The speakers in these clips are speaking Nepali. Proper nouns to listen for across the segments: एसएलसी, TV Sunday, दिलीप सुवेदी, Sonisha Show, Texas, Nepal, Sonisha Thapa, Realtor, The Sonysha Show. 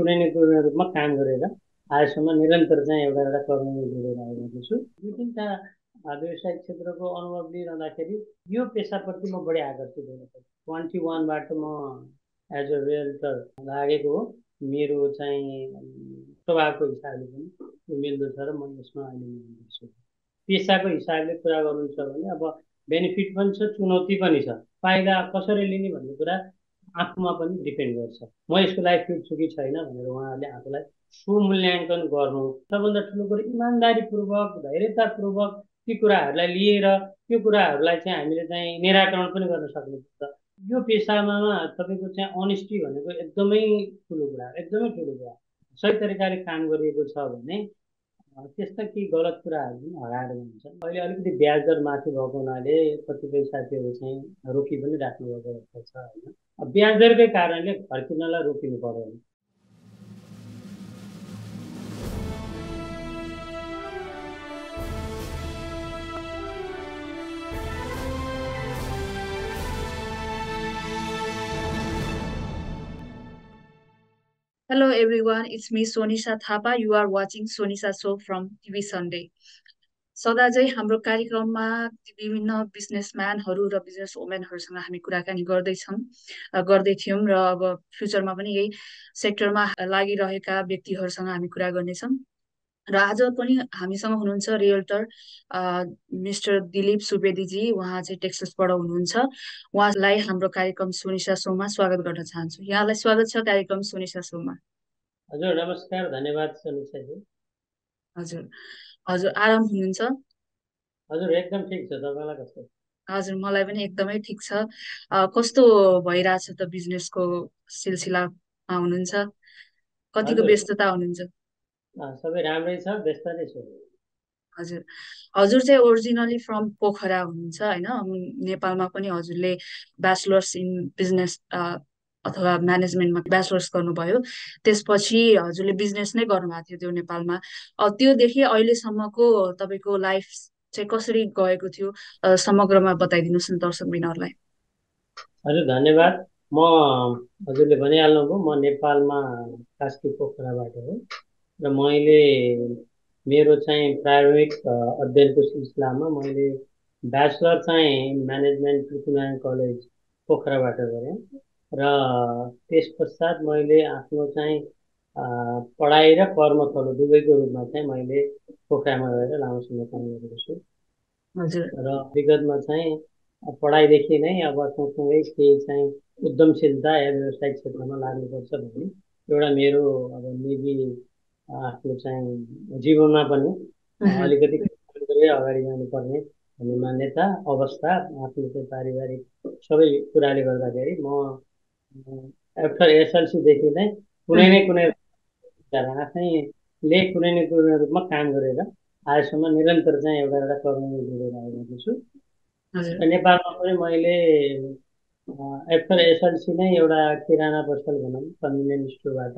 कुनै न कुनै रूपमा काम गरेर आजसम्म निरन्तर चाहिँ एउटा एउटा कर्ममा जोडेर आइरहेको छु। यो तिनका व्यवसायिक क्षेत्रको अनुभव लिइरहँदाखेरि यो पेसाप्रति म बढी आकर्षित भएको छु। 21 बाट म एज अ रियल्टर लागेको हो। मेरो चाहिँ स्वभावको हिसाबले पनि यो मिल्दछ र म यसमा अहिले मिल्दैछु। पेसाको हिसाबले कुरा गर्नुहुन्छ भने अब बेनिफिट पनि छ, चुनौती पनि छ। फाइदा कसरी लिने भन्ने कुरा आफूमा पनि डिपेन्ड गर्छ। म यसको लागि फिट छु कि छैन भनेर उहाँहरूले आफूलाई स्वमूल्याङ्कन गर्नु। सबभन्दा ठुलो कुरो इमान्दारीपूर्वक, धैर्यतापूर्वक ती कुराहरूलाई लिएर त्यो कुराहरूलाई चाहिँ हामीले चाहिँ निराकरण पनि गर्न सक्नुपर्छ। यो पेसामा तपाईँको चाहिँ अनेस्टी भनेको एकदमै ठुलो कुरा, एकदमै ठुलो कुरा। सही तरिकाले काम गरिएको छ भने त्यस्ता केही गलत कुराहरू पनि हराएर हुन्छ। अहिले अलिकति ब्याज दर माथि भएको हुनाले कतिपय साथीहरू चाहिँ रोकी पनि राख्नुभएको अवस्था छ होइन। ब्याज दरकै कारणले घर किन्नलाई रोकिनु पर्यो। Hello everyone, it's me Sonisha Thapa. You are watching Sonisha Show from TV Sunday. सदा चाहिँ हाम्रो कार्यक्रममा विभिन्न बिजनेसम्यानहरु र बिजनेस वुमेनहरुसँग हामी कुराकानी गर्दै थियौं र अब फ्युचरमा पनि यही सेक्टरमा लागिरहेका व्यक्तिहरुसँग हामी कुरा गर्नेछौं। र आज पनि हामीसँग हुनुहुन्छ रियल्टर मिस्टर दिलीप सुवेदी जी। उहाँ चाहिँ टेक्सासबाट हुनुहुन्छ। उहाँलाई हाम्रो कार्यक्रम सोनिशा शोमा स्वागत गर्न चाहन्छु। यहाँलाई स्वागत छ कार्यक्रम सोनिशा शोमा। हजुर नमस्कार, धन्यवाद सोनिशा जी। हजुर आराम हुनुहुन्छ? हजुर एकदम ठिक छ। तपाईलाई कस्तो? हजुर मलाई पनि एकदमै ठिक छ। कस्तो भइराछ त बिजनेसको सिलसिलामा हुनुहुन्छ? कतिको व्यस्तता हुनुहुन्छ? सबै राम्रै छ, व्यस्त नै छु। हजुर चाहिँ ओरिजिनली फ्रम पोखरा हुनुहुन्छ हैन? नेपालमा पनि हजुरले ब्याचलर्स इन बिजनेस अथवा म्यानेजमेन्टमा ब्याचलर्स गर्नुभयो, त्यसपछि हजुरले बिजनेस नै गर्नुभएको थियो त्यो नेपालमा। त्योदेखि अहिलेसम्मको तपाईँको लाइफ चाहिँ कसरी गएको थियो समग्रमा बताइदिनुहोस् न दर्शक बिनहरूलाई। हजुर धन्यवाद। म हजुरले भनिहाल्नुभयो म नेपालमा कास्की पोखराबाट हो र मैले मेरो चाहिँ प्रारम्भिक अध्ययनको सिलसिलामा मैले ब्याचलर चाहिँ म्यानेजमेन्ट ट्रिब्युन कलेज पोखराबाट गरेँ र त्यस पश्चात मैले आफ्नो चाहिँ पढाइ र कर्मथलो दुवैको रूपमा चाहिँ मैले पोखरामा गएर लामोसम्म काम गरेको छु। र विगतमा चाहिँ पढाइदेखि नै अब सँगसँगै केही चाहिँ उद्यमशीलता या व्यावसायिक क्षेत्रमा लाग्नुपर्छ भन्ने एउटा मेरो अब निजी आफ्नो चाहिँ जीवनमा पनि अलिकति अगाडि जानुपर्ने भन्ने मान्यता, अवस्था, आफ्नो चाहिँ पारिवारिक सबै कुराले गर्दाखेरि म आफ्टर एसएलसीदेखि नै कुनै न कुनै रूपमा काम गरेर आजसम्म निरन्तर चाहिँ एउटा एउटा कर्ममा जोडेर आइरहेको छु। नेपालमा पनि मैले आफ्टर एसएलसी नै एउटा किराना पसल भनौँ कन्भिनियन्स स्टोरबाट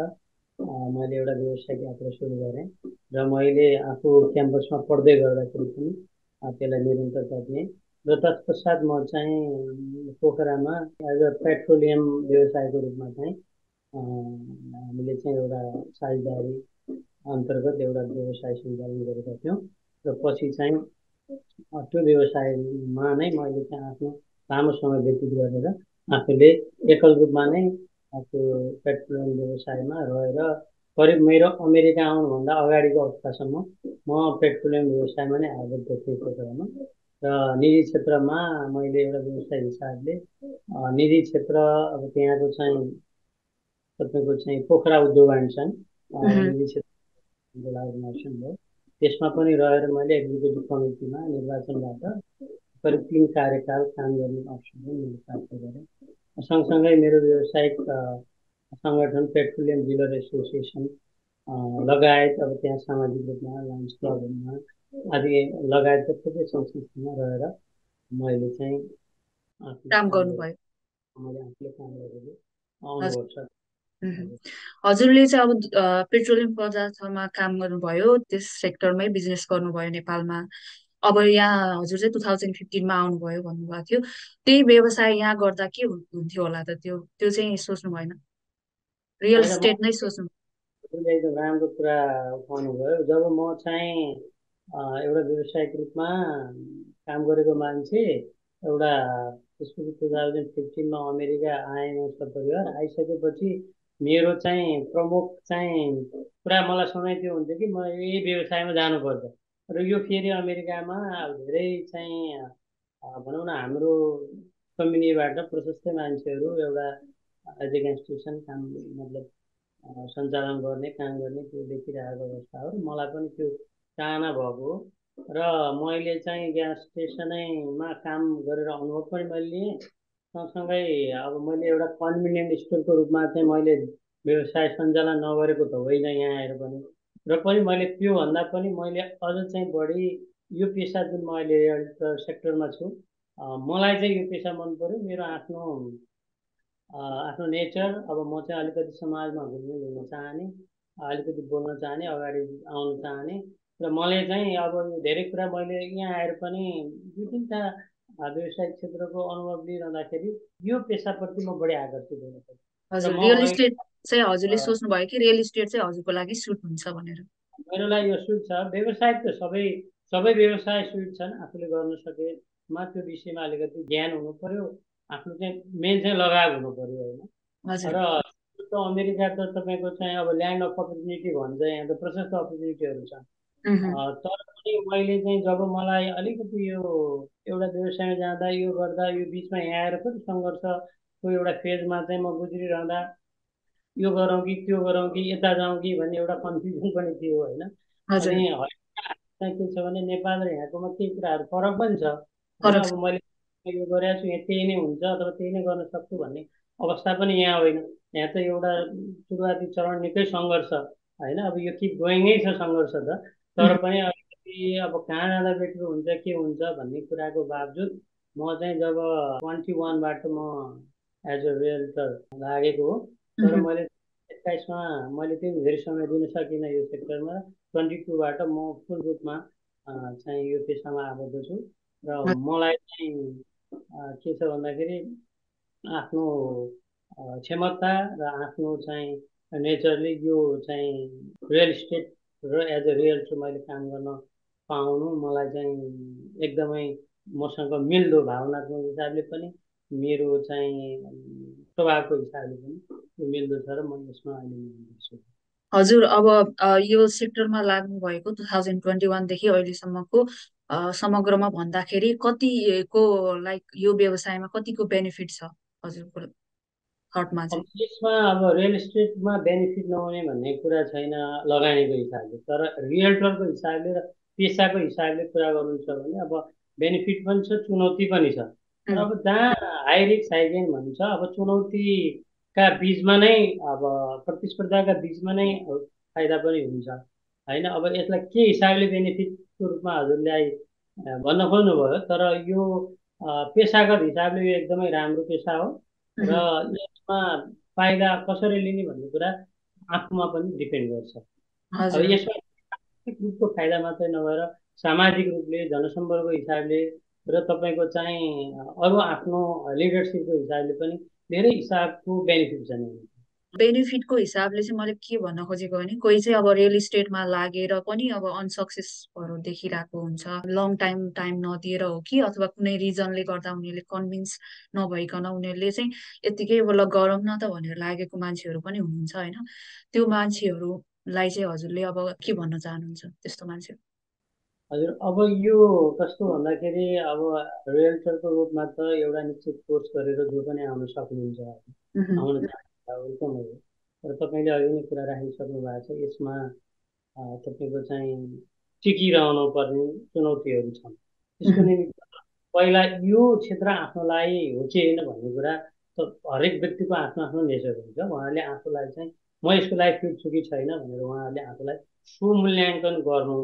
मैले एउटा व्यवसायिक यात्रा सुरु गरेँ र मैले आफू क्याम्पसमा पढ्दै गर्दाखेरि पनि त्यसलाई निरन्तरता दिएँ। र तत्पश्चात म चाहिँ पोखरामा एज अ पेट्रोलियम व्यवसायको रूपमा चाहिँ हामीले चाहिँ एउटा साझेदारी अन्तर्गत एउटा व्यवसाय सञ्चालन गरेका थियौँ र पछि चाहिँ त्यो व्यवसायमा नै मैले चाहिँ आफ्नो लामो समय व्यतीत गरेर आफूले एकल रूपमा नै त्यो पेट्रोलियम व्यवसायमा रहेर करिब मेरो अमेरिका आउनुभन्दा अगाडिको अवस्थासम्म म पेट्रोलियम व्यवसायमा नै आबद्ध थिएँ पोखरामा। र निजी क्षेत्रमा मैले एउटा व्यवसाय हिसाबले निजी क्षेत्र अब त्यहाँको चाहिँ तपाईँको चाहिँ पोखरा उद्योग सङ्घ निजी क्षेत्र अर्गनाइजेसन हो, त्यसमा पनि रहेर मैले एक्जिक्युटिभ कमिटीमा निर्वाचनबाट करिब 3 कार्यकाल काम गर्ने अवसर पनि मैले प्राप्त गरेँ। सँगसँगै मेरो व्यावसायिक सङ्गठन पेट्रोलियम डिलर एसोसिएसन लगायत अब त्यहाँ सामाजिक रूपमा लाइन्स क्लबहरूमा आदि लगायत सबै संस्थामा रहेर मैले चाहिँ काम गर्नुभयो। मैले आफूले काम गरेको अनुभव छ। हजुरले चाहिँ अब पेट्रोलियम पदार्थमा काम गर्नुभयो, त्यस सेक्टरमै बिजनेस गर्नुभयो नेपालमा। अब यहाँ हजुर चाहिँ 2015 मा आउनुभयो भन्नुभएको थियो। त्यही व्यवसाय यहाँ गर्दा के हुन्थ्यो होला त? त्यो चाहिँ सोच्नु भएन, रियल स्टेट नै सोच्नु। एकदम राम्रो कुरा उठाउनुभयो। जब म चाहिँ एउटा व्यवसायिक रूपमा काम गरेको मान्छे एउटा त्यसपछि 2015 मा अमेरिका आएँ म सपरिवार। आइसकेपछि मेरो चाहिँ प्रमुख चाहिँ कुरा मलाई समय त्यो हुन्छ कि म यही व्यवसायमा जानुपर्छ र यो फेरि अमेरिकामा धेरै चाहिँ भनौँ न हाम्रो कम्युनिटीबाट प्रशस्त मान्छेहरू एउटा एजुकेसन इन्स्टिट्युसन काम मतलब सञ्चालन गर्ने काम गर्ने त्यो देखिरहेको अवस्था हो। मलाई पनि त्यो चाहना भएको र मैले चाहिँ ग्यास स्टेसनैमा काम गरेर अनुभव पनि मैले लिएँ। सँगसँगै अब मैले एउटा कन्भिनियन्ट स्टोरको रूपमा चाहिँ मैले व्यवसाय सञ्चालन नगरेको त होइन यहाँ आएर पनि, र पनि मैले त्योभन्दा पनि मैले अझ चाहिँ बढी यो पेसा जुन म अहिले सेक्टरमा छु मलाई चाहिँ यो पेसा मन पऱ्यो। मेरो आफ्नो नेचर अब म चाहिँ अलिकति समाजमा घुम्न चाहने, अलिकति बोल्न चाहने, अगाडि आउन चाहने र मैले चाहिँ अब यो धेरै कुरा मैले यहाँ आएर पनि दुई तिनवटा व्यावसायिक क्षेत्रको अनुभव लिइरहँदाखेरि यो पेसाप्रति म बढी आकर्षित हुनुपर्छ। हजुर, रियल इस्टेट चाहिँ हजुरले सोच्नु भयो कि रियल इस्टेट चाहिँ हजुरको लागि सुट हुन्छ भनेर? मेरो लागि यो सुट छ। व्यवसायिक त सबै व्यवसाय सुट छन्, आफूले गर्न सकेमा त्यो विषयमा अलिकति ज्ञान हुनु पर्यो, आफ्नो चाहिँ मेन चाहिँ लगाव हुनु पर्यो होइन। र अमेरिका त तपाईँको चाहिँ अब ल्यान्ड अफ अपर्च्युनिटी भन्छ, यहाँ त प्रशस्त अपर्च्युनिटीहरू छ। तर पनि मैले चाहिँ जब मलाई अलिकति यो एउटा व्यवसायमा जाँदा यो गर्दा यो बिचमा यहाँ आएर पनि सङ्घर्षको एउटा फेजमा चाहिँ म गुज्रिरहँदा यो गरौँ कि त्यो गरौँ कि यता जाउँ कि भन्ने एउटा कन्फ्युजन पनि थियो होइन। अनि के छ भने नेपाल र यहाँकोमा केही कुराहरू फरक पनि छ। अब मैले यो गरेको छु यहाँ त्यही नै हुन्छ अथवा त्यही नै गर्न सक्छु भन्ने अवस्था पनि यहाँ होइन। यहाँ त एउटा सुरुवाती चरण निकै सङ्घर्ष होइन, अब यो किप गोइङै छ सङ्घर्ष त, तर पनि अलिकति अब कहाँ जाँदा बेटर हुन्छ के हुन्छ भन्ने कुराको बावजुद म चाहिँ जब 21बाट म एज अ रियल्टर लागेको हो, तर मैले 21 मा मैले त्यति धेरै समय दिन सकिनँ यो सेक्टरमा। 22बाट म फुल रूपमा चाहिँ यो पेसामा आबद्ध छु र मलाई चाहिँ के छ भन्दाखेरि आफ्नो क्षमता र आफ्नो चाहिँ नेचरले यो चाहिँ रियल इस्टेट र एज अ रियल चाहिँ मैले काम गर्न पाउनु मलाई चाहिँ एकदमै मसँग मिल्दो भावनात्मक हिसाबले पनि मेरो चाहिँ स्वभावको हिसाबले पनि त्यो मिल्दो छ र म यसमा अहिले मिल्दैछु। हजुर, अब यो सेक्टरमा लाग्नु भएको 2021 देखि अहिलेसम्मको समग्रमा भन्दाखेरि कतिको लाइक यो व्यवसायमा कतिको बेनिफिट छ हजुरको हटमा चाहिँ? यसमा अब रियल इस्टेटमा बेनिफिट नहुने भन्ने कुरा छैन लगानीको हिसाबले, तर रियल्टरको हिसाबले र पेसाको हिसाबले कुरा गर्नु छ भने अब बेनिफिट पनि छ, चुनौती पनि छ। अब जहाँ हाई रिस्क हाई गेन भन्छ, अब चुनौतीका बिचमा नै अब प्रतिस्पर्धाका बिचमा नै फाइदा पनि हुन्छ होइन। अब यसलाई के हिसाबले बेनिफिटको रूपमा हजुरलाई भन्न खोज्नुभयो, तर यो पेसागत हिसाबले यो एकदमै राम्रो पेसा हो र यसमा फाइदा कसरी लिने भन्ने कुरा आफूमा पनि डिपेन्ड गर्छ। अब यसमा आर्थिक रूपको फाइदा मात्रै नभएर सामाजिक रूपले, जनसम्पर्कको हिसाबले र तपाईँको चाहिँ अरू आफ्नो लिडरसिपको हिसाबले पनि धेरै हिसाबको बेनिफिट छ। बेनिफिटको हिसाबले चाहिँ मैले के भन्न खोजेको भने कोही चाहिँ अब रियल इस्टेटमा लागेर पनि अब अनसक्सेसहरू देखिरहेको हुन्छ, लङ टाइम नदिएर हो कि अथवा कुनै रिजनले गर्दा उनीहरूले कन्भिन्स नभइकन उनीहरूले चाहिँ यतिकै ल गरौँ न त भनेर लागेको मान्छेहरू पनि हुनुहुन्छ होइन। त्यो मान्छेहरूलाई चाहिँ हजुरले अब के भन्न चाहनुहुन्छ त्यस्तो मान्छे? हजुर, अब यो कस्तो भन्दाखेरि अब रियल्टरको रूपमा त एउटा निश्चित कोर्स गरेर जो पनि आउन सक्नुहुन्छ वेलकम हो, तर तपाईँले अघि नै कुरा राखिसक्नु भएको छ। यसमा तपाईँको चाहिँ टिकिरहनु पर्ने चुनौतीहरू छन्। त्यसको निमित्त पहिला यो क्षेत्र आफ्नोलाई हो कि होइन भन्ने कुरा त हरेक व्यक्तिको आफ्नो नेचर हुन्छ। उहाँहरूले आफूलाई चाहिँ म यसको लागि फिट छु कि छैन भनेर उहाँहरूले आफूलाई स्वमूल्याङ्कन गर्नु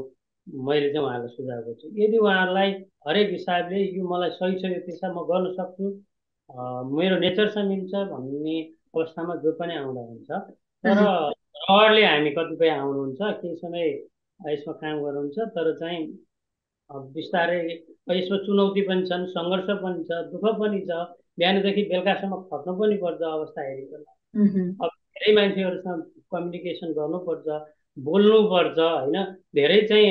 मैले चाहिँ उहाँहरूलाई सुझाव गर्छु। यदि उहाँहरूलाई हरेक हिसाबले यो मलाई सही छ, यो पेसा म गर्न सक्छु, मेरो नेचरसँग मिल्छ भन्ने अवस्थामा जो पनि आउँदा हुन्छ। तर रहरले हामी कतिपय आउनुहुन्छ, केही समय यसमा काम गर्नुहुन्छ, तर चाहिँ बिस्तारै यसमा चुनौती पनि छन्, सङ्घर्ष पनि छ, दुःख पनि छ, बिहानदेखि बेलुकासम्म खट्नु पनि पर्छ अवस्था हेरिकन। अब धेरै मान्छेहरूसँग communication गर्नु पर्छ बोल्नु पर्छ हैन धेरै चाहिँ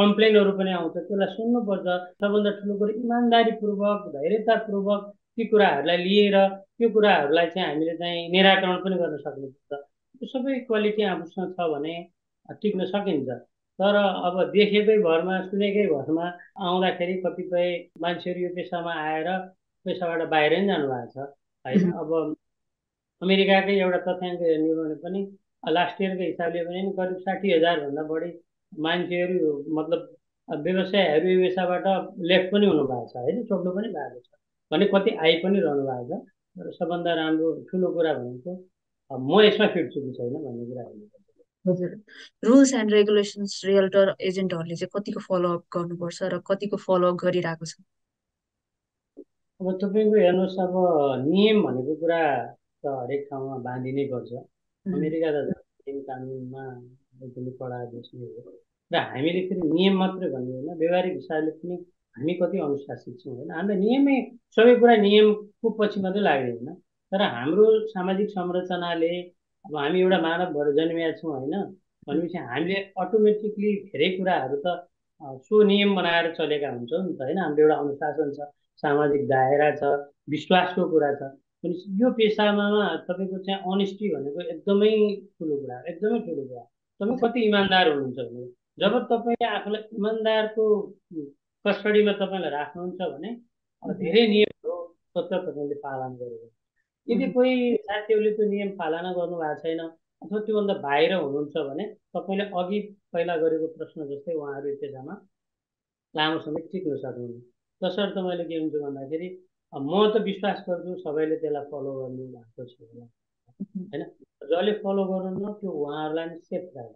कम्प्लेनहरु पनि आउँछ त्यसलाई सुन्नु पर्छ सबभन्दा ठूलो कुरा इमानदारी पूर्वक धैर्यता पूर्वक ती कुराहरुलाई लिएर त्यो कुराहरुलाई चाहिँ हामीले चाहिँ निराकरण पनि गर्न सक्नुपर्छ त्यो सबै क्वालिटी आफूसँग छ भने टिक्न सकिन्छ तर अब देखेकै भरमा सुनेकै भरमा आउँदाखेरि कतिपय मान्छेहरु यो पेशामा आएर पेशाबाट बाहिर नै जानु भएको छ हैन अब अमेरिकाकै एउटा तथ्याङ्क हेर्नु भने पनि लास्ट इयरको हिसाबले पनि करिब 60,000 भन्दा बढी मान्छेहरु मतलब व्यवसायहरु पेशाबाट लेफ्ट पनि हुनु भएको छ हैन छोड्नु पनि भएको छ भने कति आइ पनि रहनु भएको छ तर सबभन्दा राम्रो ठूलो कुरा भनेको म यसमा फिट छु कि छैन भन्ने कुरा हो हजुर रुल्स एन्ड रेगुलेसन्स रियल्टर एजेन्टहरुले चाहिँ कतिको फलो अप गर्नुपर्छ र कतिको फलो अप गरिराको छ अब तपाईको हेर्नुस् अब नियम भनेको कुरा त हरेक ठाउँमा बाँधिनै पर्छ अमेरिका त नियम कानुनमा एकदमै कडा देश हो र हामीले फेरि नियम मात्र भन्ने हैन व्यवहारिक हिसाबले पनि हामी कति अनुशासित छौं हैन हाम्रो नियमै सबै कुरा नियमको पछि मात्र लाग्ने हैन तर हाम्रो सामाजिक संरचनाले अब हामी एउटा मानव भएर जन्मिया छौं हैन भनेपछि हामीले अटोमेटिकली धेरै कुराहरु त सो नियम बनाएर चलेका हुन्छौं नि त हैन हाम्रो एउटा अनुशासन छ सामाजिक दायरा छ विश्वासको कुरा छ यो पेशामा तपाईको चाहिँ अनेस्टी भनेको एकदमै ठूलो कुरा एकदमै ठूलो कुरा तपाई कति इमानदार हुनुहुन्छ भने जब तपाईले आफूलाई इमानदारको कस्टडीमा तपाईलाई राख्नुहुन्छ भने धेरै नियमहरु सतत तपाईले पालन गर्नु यदि कोही साथीहरुले त्यो नियम पालना गर्नु भएको छैन अथवा त्योभन्दा बाहिर हुनुहुन्छ भने तपाईले अघि पहिला गरेको प्रश्न जस्तै उहाँहरु पेशामा लामो समय टिक्न सक्नुहुन्छ तसर्थ मैले के हुन्छ भन्दाखेरि म त विश्वास गर्छु सबैले त्यसलाई फलो गर्नु भएको छ हैन जसले फलो गर्नु न त्यो उहाँहरुलाई नि सेफ राख्छ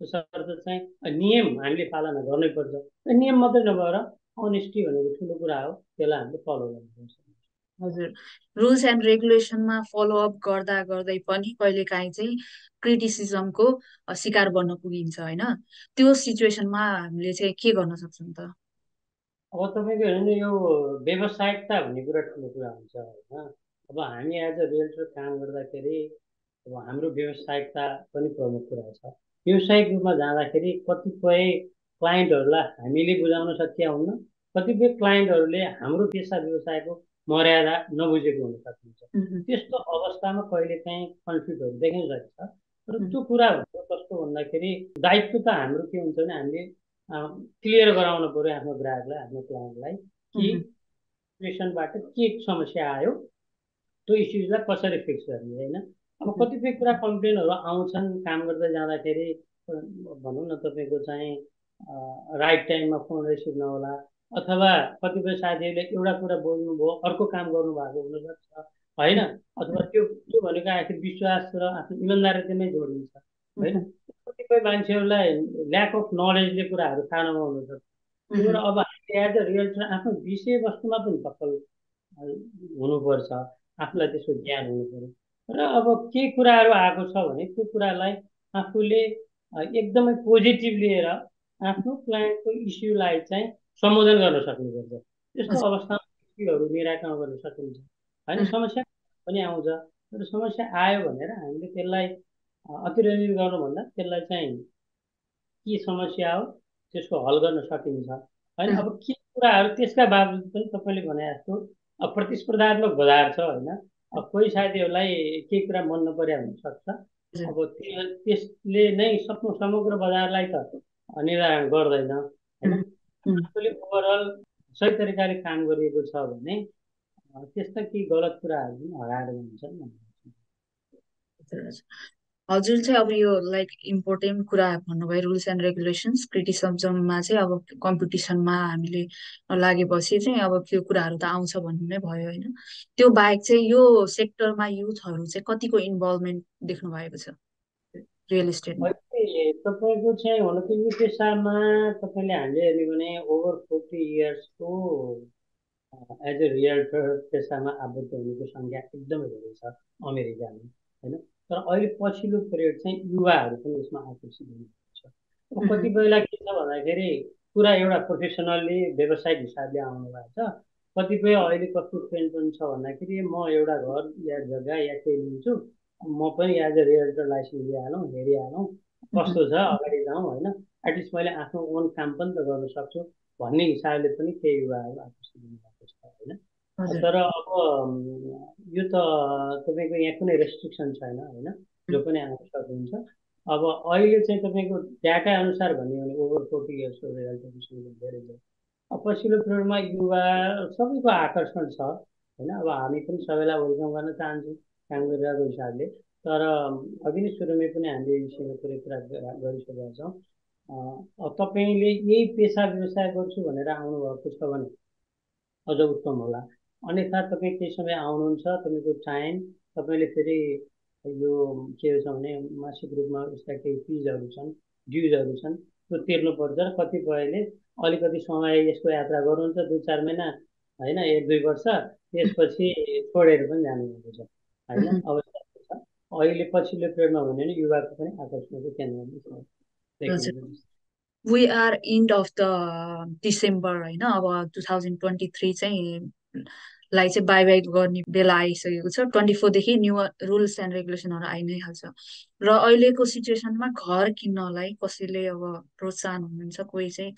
तसर्थ चाहिँ नियम हामीले पालना गर्नै पर्छ नियम मात्र नभएर अनेस्टी भनेको ठूलो कुरा हो त्यसलाई हामीले फलो गर्नुपर्छ हजुर रुल्स एन्ड रेगुलेसनमा फलो अप गर्दा गर्दै पनि कहिलेकाहीँ चाहिँ क्रिटिसिजमको शिकार बन्न पुगिन्छ हैन त्यो सिचुएसनमा हामीले चाहिँ के गर्न सक्छौं त अब तपाईको हेर्नु यो व्यवसायिकता भन्ने कुरा ठूलो कुरा हुन्छ हैन अब हामी एज अ रियल्टर काम गर्दाखेरि अब हाम्रो व्यवसायिकता पनि प्रमुख कुरा छ व्यवसायिक रूपमा जाँदाखेरि कतिपय क्लाइन्टहरुलाई हामीले बुझाउन सक्या हुन्न कतिपय क्लाइन्टहरुले हाम्रो पेशा व्यवसायको मर्यादा नबुझेको हुन सक्छ त्यस्तो अवस्थामा कहिलेकाहीँ कन्फ्लिक्टहरु देखिन सक्छ तर त्यो कुरा कस्तो भन्दाखेरि दायित्व त हाम्रो के हुन्छ भने हामीले क्लियर गराउन पर्यो आफ्नो ग्राहकलाई आफ्नो क्लाइन्टलाई कि सिचुएसनबाट के समस्या आयो त्यो इश्यूजलाई कसरी फिक्स गर्ने हैन अब कतिपय कुरा कम्प्लेनहरु आउँछन् काम गर्दै जाँदाखेरि भनौं न तपाईको चाहिँ राइट टाइममा फोन रिसिभ नहोला अथवा कतिपय साथीहरुले एउटा कुरा बोल्नु भो अर्को काम गर्नु भएको हुन सक्छ हैन अथवा त्यो भनेको आखिर विश्वास र आफ्नो इमानदारीमै जोडिन्छ हैन कतिपय मान्छेहरुलाई ल्याक अफ नलेजले कुराहरु थाहा नहुन सक्छ तर अब हामी एज अ रियल्टर आफ्नो विषय वस्तुमा पनि पक्कल हुनुपर्छ आफूलाई त्यसको ज्ञान हुनुपर्छ र अब के कुराहरु आएको छ भने त्यो कुरालाई आफूले एकदमै पोजिटिभ लिएर आफ्नो क्लाइन्टको इश्यूलाई चाहिँ समाधान गर्न सक्नुपर्छ त्यस्तो अवस्थामा इश्यूहरु निराकरण गर्न सकिन्छ हैन समस्या पनि आउँछ तर समस्या आयो भनेर हामीले त्यसलाई अतिरञ्जित गर्नु भन्दा त्यसलाई चाहिँ के समस्या हो त्यसको हल गर्न सकिन्छ हैन अब के कुराहरु त्यसका बावजुद पनि तपाईले भने जस्तो प्रतिस्पर्धात्मक बजार छ हैन अब कोही साथीहरुलाई के कुरा मन नपर्या हुन सक्छ अब त्यसले नै समग्र बजारलाई त निर्धारण गर्दैन हैन त्यसले ओभरअल सही तरिकाले काम गरिएको छ भने त्यस्ता के गलत कुराहरु पनि हराएर जान्छन् भन्नुहुन्छ हजुर चाहिँ अब यो लाइक इम्पोर्टेन्ट कुरा भन्नुभयो रुल्स एन्ड रेगुलेसन्स क्रिटिसिजममा चाहिँ अब कम्पिटिसनमा हामीले लागेपछि चाहिँ अब त्यो कुराहरु त आउँछ भन्नु नै भयो हैन त्यो बाहेक चाहिँ यो सेक्टरमा युथहरु चाहिँ कतिको इन्भल्भमेन्ट देख्नु भएको छ रियल एस्टेटमा तपाईको चाहिँ होला कि यो पेशामा तपाईले हामीले हेर्नु भने ओभर 40 इयर्स को एज अ रियल्टर पेशामा आबद्ध हुनेको संख्या एकदमै धेरै छ अमेरिकामा हैन तर अहिले पछिल्लो पिरियड चाहिँ युवाहरु पनि यसमा आकर्षित हुनुहुन्छ अब कतिबेला के छ भन्दाखेरि पुरा एउटा प्रोफेसनली व्यवसायिक हिसाबले आउनु भएको छ कतिपय अहिले कस्तो ट्रेन्ड पनि छ भन्दाखेरि म एउटा घर या जग्गा या केही लिन्छु म पनि एज अ रियल्टर लाइसेन्स लिइहालौँ, हेरिहालौँ कस्तो छ, अगाडि जाउँ होइन, एटलिस्ट मैले आफ्नो ओन काम पनि त गर्न सक्छु भन्ने हिसाबले पनि केही युवाहरू आकर्षित हुनुभएको छ होइन। तर अब यो त तपाईँको यहाँ कुनै रेस्ट्रिक्सन छैन होइन, जो पनि आउन सक्नुहुन्छ। अब अहिले चाहिँ तपाईँको डाटा अनुसार भन्यो भने over 40 years धेरै छ। अब पछिल्लो पिरियडमा युवा सबैको आकर्षण छ होइन, अब हामी पनि सबैलाई वेलकम गर्न चाहन्छौँ काम गरिरहेको हिसाबले। तर अघि नै सुरुमै पनि हामीले यो विषयमा थोरै कुरा गरिसकेका छौँ। तपाईँले यही पेसा व्यवसाय गर्छु भनेर आउनुभएको छ भने अझ उत्तम होला, अन्यथा तपाईँ केही समय आउनुहुन्छ, तपाईँको टाइम, तपाईँले फेरि यो के छ भने मासिक रूपमा उसका केही फिजहरू छन्, ड्युजहरू छन्, त्यो तिर्नुपर्छ। कतिपयले अलिकति समय यसको यात्रा गर्नुहुन्छ 2-4 महिना होइन, 1-2 वर्ष, त्यसपछि छोडेर पनि जानुभएको छ होइन। अब अहिले पछिल्लो पिरियडमा भन्यो भने युवाको पनि आकर्षणको केन्द्रमा छ। We are end of the December हैन, अब 2023 चाहिँ लाई चाहिँ बाई बाई गर्ने बेला आइसकेको छ। 24 देखि न्यू रुल्स एन्ड रेगुलेसनहरु आइ नै हाल्छ र अहिलेको सिचुएसनमा घर किन्नलाई कसैले अब प्रोत्साहन हुनुहुन्छ, कोही चाहिँ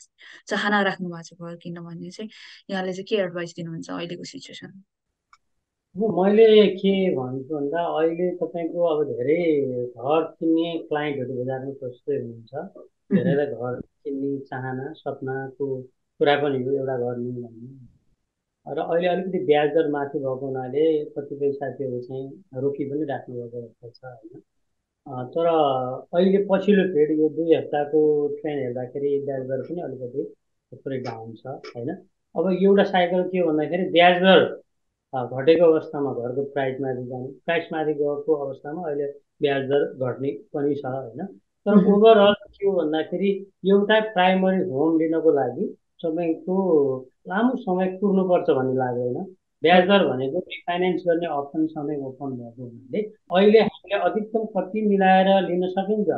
चाहना राख्नु भएको छ घर किन्न भन्ने, चाहिँ यहाँले चाहिँ के एडभाइस दिनुहुन्छ अहिलेको सिचुएसन? मैले के भन्छु भन्दा अहिले तपाईको अब धेरै घर किन्ने क्लाइन्टहरु बजारमा प्रस्तुत हुनुहुन्छ, धेरैलाई घर किन्ने चाहना सपनाको कुरा पनि हो एउटा घर लिने भन्ने। र अहिले अलिकति ब्याज दर माथि भएको हुनाले कतिपय साथीहरू चाहिँ रोकी पनि राख्नुभएको अवस्था छ होइन। तर अहिले पछिल्लो पिरियड यो 2 हप्ताको ट्रेन्ड हेर्दाखेरि ब्याज दर पनि अलिकति थोरै डाउन छ होइन। अब एउटा साइकल के भन्दाखेरि ब्याज दर घटेको अवस्थामा घरको प्राइसमाथि जाने, प्राइसमाथि गएको अवस्थामा अहिले ब्याज दर घट्ने पनि छ होइन। तर ओभरअल के हो भन्दाखेरि एउटा प्राइमरी होम लिनको लागि तपाईँको लामो समय कुर्नुपर्छ भन्ने लाग्दैन। ब्याज दर भनेको रिफाइनेन्स गर्ने अप्सन सधैँ ओपन भएको हुनाले अहिले हामीले अधिकतम कति मिलाएर लिन सकिन्छ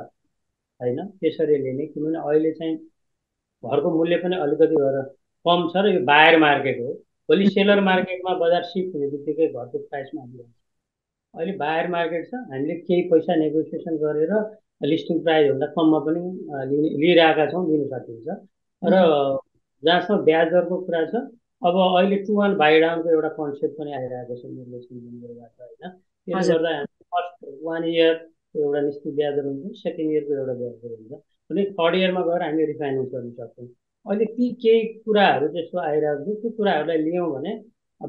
होइन, त्यसरी लिने। किनभने अहिले चाहिँ घरको मूल्य पनि अलिकति भएर कम छ र यो बायर मार्केट हो, भोलि सेलर मार्केटमा बजार सिफ्ट हुने बित्तिकै घरको प्राइसमा आइहाल्छ। अहिले बायर मार्केट छ, हामीले केही पैसा नेगोसिएसन गरेर लिस्टिङ प्राइसभन्दा कममा पनि लिइरहेका छौँ, लिन सकिन्छ। र जहाँसम्म ब्याज दरको कुरा छ, अब अहिले 2-1 बाइडाउनको एउटा कन्सेप्ट पनि आइरहेको छ निर्देशनबाट होइन। त्यसले गर्दा फर्स्ट 1 इयर एउटा निश्चित ब्याज दर हुन्छ, सेकेन्ड इयरको एउटा ब्याज दर हुन्छ, अनि थर्ड इयरमा गएर हामी रिफाइनेन्स गर्न सक्छौँ। अहिले ती केही कुराहरू त्यस्तो आइरहेको छ, त्यो कुराहरूलाई लियौँ भने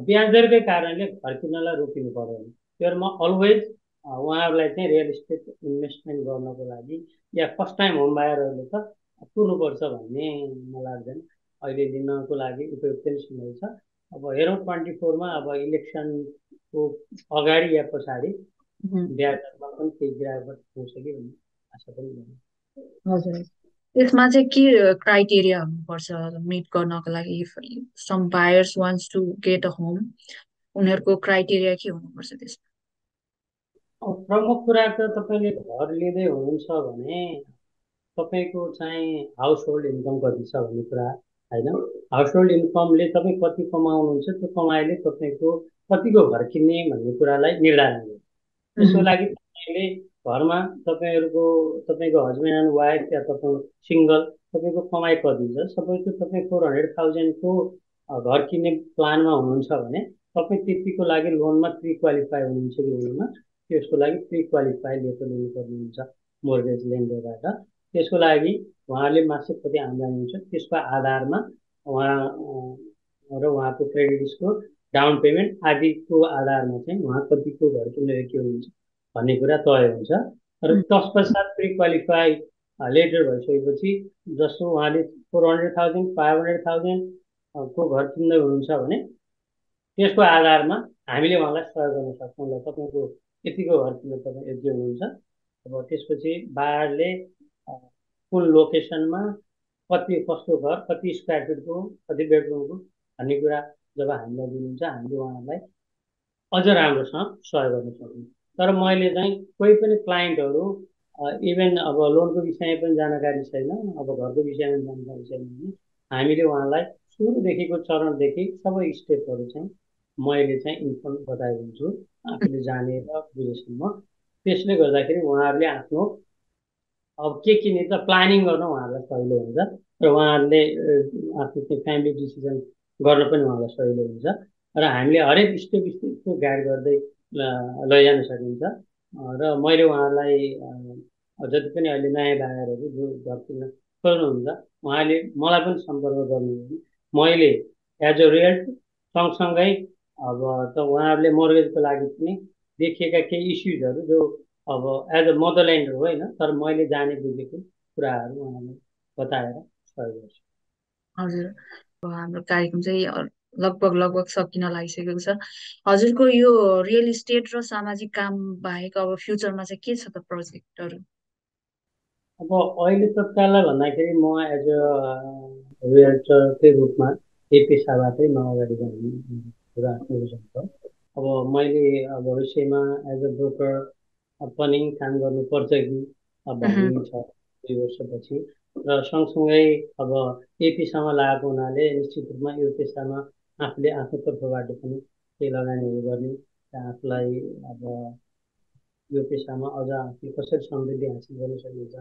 ब्याज दरकै कारणले घर किन्नलाई रोकिनु पर्दैन। त्यो म अलवेज उहाँहरूलाई चाहिँ रियल इस्टेट इन्भेस्टमेन्ट गर्नको लागि या फर्स्ट टाइम होम बायरहरूले त कुर्नुपर्छ भन्ने मलाई लाग्दैन। अहिले लिनको लागि उपयुक्त नै समय छ। अब हेरौँ 2024मा अब इलेक्सनको अगाडि या पछाडि ब्याज दरमा पनि केही गिरावट हुन्छ कि भन्ने आशा पनि गर्नु। हजुर, यसमा चाहिँ के क्राइटेरिया हुनुपर्छ मिट गर्नको लागि? If some buyers wants to get a home, उनीहरूको क्राइटेरिया के हुनुपर्छ त्यसमा? अब प्रमुख कुरा त तपाईँले घर लिँदै हुनुहुन्छ भने तपाईँको चाहिँ हाउस होल्ड इन्कम कति छ भन्ने कुरा हैन। हाउस होल्ड इन्कमले तपाईँ कति कमाउनुहुन्छ, त्यो कमाइले तपाईँको कतिको घर किन्ने भन्ने कुरालाई निर्धारण गर्छ। त्यसको लागि तपाईँले घरमा तपाईँको हस्बेन्ड एन्ड वाइफ या तपाईँ सिङ्गल, तपाईँको कमाइ कति छ, सपोज तपाईँ 400,000 को घर किन्ने प्लानमा हुनुहुन्छ भने तपाईँ त्यतिको लागि लोनमा प्रिक्वालिफाई हुनुहुन्छ कि हुनुहुन्न, त्यसको लागि प्रिक्वालिफाई लिएको लिनुपर्ने हुन्छ मोर्गेज लेन्डरबाट। त्यसको लागि उहाँले मासिक कति आमदानी हुन्छ त्यसको आधारमा उहाँ र उहाँको क्रेडिट स्कोर, डाउन पेमेन्ट आदिको आधारमा चाहिँ उहाँ कतिको घर किन्ने योग्य हुनुहुन्छ भन्ने कुरा तय हुन्छ। र त्यस पश्चात प्रिक्वालिफाई लेटर भइसकेपछि जस्तो उहाँले 400,000 500,000 को घर किन्दै हुनुहुन्छ भने त्यसको आधारमा हामीले उहाँलाई सहयोग गर्न सक्छौँ। ल तपाईँको यतिको घर किन्न तपाईँ योग्य हुनुहुन्छ। अब त्यसपछि बायरले कुन लोकेसनमा कति कस्तो घर, कति स्क्वायर फिटको, कति बेडरुमको भन्ने कुरा जब हामीलाई दिनुहुन्छ हामीले उहाँहरूलाई अझ राम्रोसँग सहयोग गर्न सक्छौँ। तर मैले चाहिँ कोही पनि क्लाइन्टहरू इभेन अब लोनको विषयमा पनि जानकारी छैन, अब घरको विषयमा पनि जानकारी छैन भने हामीले उहाँलाई सुरुदेखिको चरणदेखि सबै स्टेपहरू चाहिँ मैले चाहिँ इन्फर्म बताइदिन्छु आफूले जानेर बुझेसम्म। त्यसले गर्दाखेरि उहाँहरुले आफ्नो अब के नेता प्लानिङ गर्न उहाँहरुलाई सजिलो हुन्छ र उहाँहरुले आफ्नो त्यो फ्यामिली डिसिजन गर्न पनि उहाँलाई सजिलो हुन्छ र हामीले हरेक स्टेप स्टेप गाइड गर्दै लैजान सकिन्छ र मैले उहाँलाई जति पनि अहिले नयाँ दायरहरु जो गर्दिन गर्नुहुन्छ उहाँले मलाई पनि सम्पर्क गर्नुहुन्छ मैले एज अ रियल्टर सँगसँगै अब त उहाँहरुले मोर्गेजको लागि पनि देखेका केही इश्यूजहरु जो अब एज अ मदरल्यान्डर होइन तर मैले जाने बुझेको कुराहरु उहाँले बताएर सहयोग गर्छ। हजुर हाम्रो कार्यक्रम चाहिँ लगभग सकिन लागिसकेको छ। हजुरको यो रियल इस्टेट र सामाजिक काम बाहेक अब फ्युचरमा चाहिँ के छ त प्रोजेक्टहरु? अब अहिले तत्काललाई भन्दाखेरि म एज अ रियल्टरकै रूपमा यो पेशाबाटै म अगाडि बढ्ने कुरा सोचेको छु। अब मैले भविष्यमा एज अ ब्रोकर पनि काम गर्नुपर्छ कि भन्ने छ 2 वर्षपछि र सँगसँगै अब यो पेसामा लागेको हुनाले निश्चित रूपमा यो पेसामा आफूले आफ्नो तर्फबाट पनि केही लगानीहरू गर्ने र आफूलाई अब यो पेसामा अझ आफूले कसरी समृद्धि हासिल गर्न सकिन्छ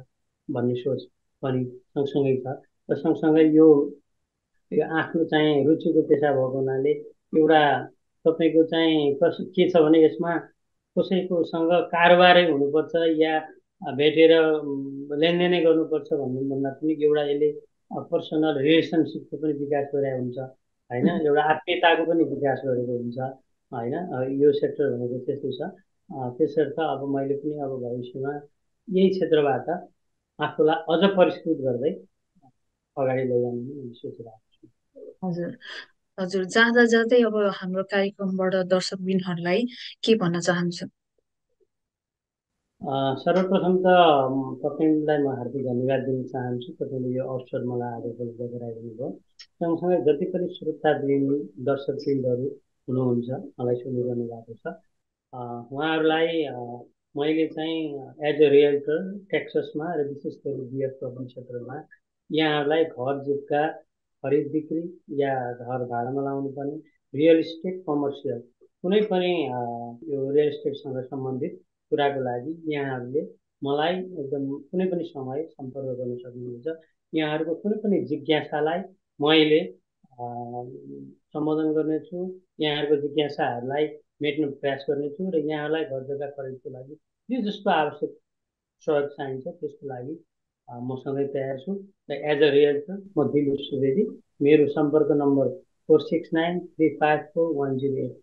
भन्ने सोच पनि सँगसँगै छ र सँगसँगै यो आफ्नो चाहिँ रुचिको पेसा भएको हुनाले एउटा तपाईको चाहिँ के छ भने यसमा कसैकोसँग कारोबारै हुनुपर्छ या भेटेर लेनदेनै गर्नुपर्छ भन्नुभन्दा पनि एउटा यसले पर्सनल रिलेसनसिपको पनि विकास गरेको हुन्छ हैन एउटा आत्मीयताको पनि विकास गरेको हुन्छ हैन यो सेक्टर भनेको त्यस्तो छ। त्यसर्थ अब मैले पनि अब भविष्यमा यही क्षेत्रबाट आफूलाई अझ परिष्कृत गर्दै अगाडि लैजाने सोचिरहेको छु। हजुर हजुर जाँदा जाँदै अब हाम्रो कार्यक्रमबाट दर्शकबिनहरुलाई के भन्न चाहन्छु? सर्वप्रथम त तपाईलाई म हार्दिक धन्यवाद दिन चाहन्छु। तपाईले यो अवसर मलाई आज उपलब्ध गराइदिनु भयो। सँगसँगै जति पनि श्रोताबिन दर्शकबिनहरु हुनुहुन्छ मलाई सुनिरहनु भएको छ उहाँहरुलाई मैले चाहिँ एज अ रियल्टर टेक्ससमा र विशेष गरी DF क्षेत्रमा यहाँहरुलाई घर जितका खरीद बिक्री या घर भाडामा लाउनुपर्ने रियल इस्टेट कमर्सियल कुनै पनि यो रियल इस्टेटसँग सम्बन्धित कुराको लागि यहाँहरुले मलाई एकदम कुनै पनि समय सम्पर्क गर्न सक्नुहुन्छ। यहाँहरुको कुनै पनि जिज्ञासालाई मैले सम्बोधन गर्नेछु, यहाँहरुको जिज्ञासाहरूलाई मेट्न प्रयास गर्नेछु र यहाँहरुलाई घर जग्गा खरिदको लागि जे जस्तो आवश्यक सहयोग चाहिन्छ त्यसको लागि म सधैँ तयार छु र एज अ रियल्टर म दिलीप सुवेदी। मेरो सम्पर्क नम्बर 4693541084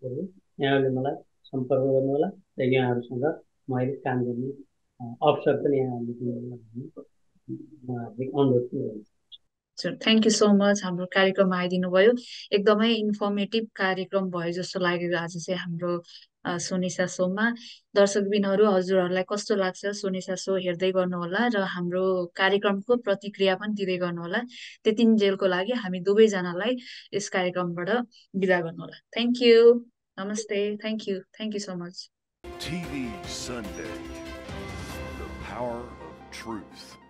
हो। यहाँले मलाई सम्पर्क गर्नुहोला र यहाँहरुसँग मैले काम गर्ने अवसर पनि यहाँहरुले दिनुहोला भन्ने म हार्दिक अनुरोध गर्छु। Sir thank you so much हाम्रो कार्यक्रममा आइदिनु भयो। एकदमै इन्फर्मेटिभ कार्यक्रम भयो जस्तो लाग्यो आज चाहिँ हाम्रो सोनिसा सोमा। दर्शकबिनहरु हजुरहरुलाई कस्तो लाग्छ सोनिसा सो हेर्दै गर्नु होला र हाम्रो कार्यक्रमको प्रतिक्रिया पनि दिदै गर्नु होला। त्यतिन्जेलको लागि हामी दुबै जनालाई यस कार्यक्रमबाट बिदा गर्नु होला। थ्याङ्क यू, नमस्ते, thank you so much. TV Sunday, the power of truth.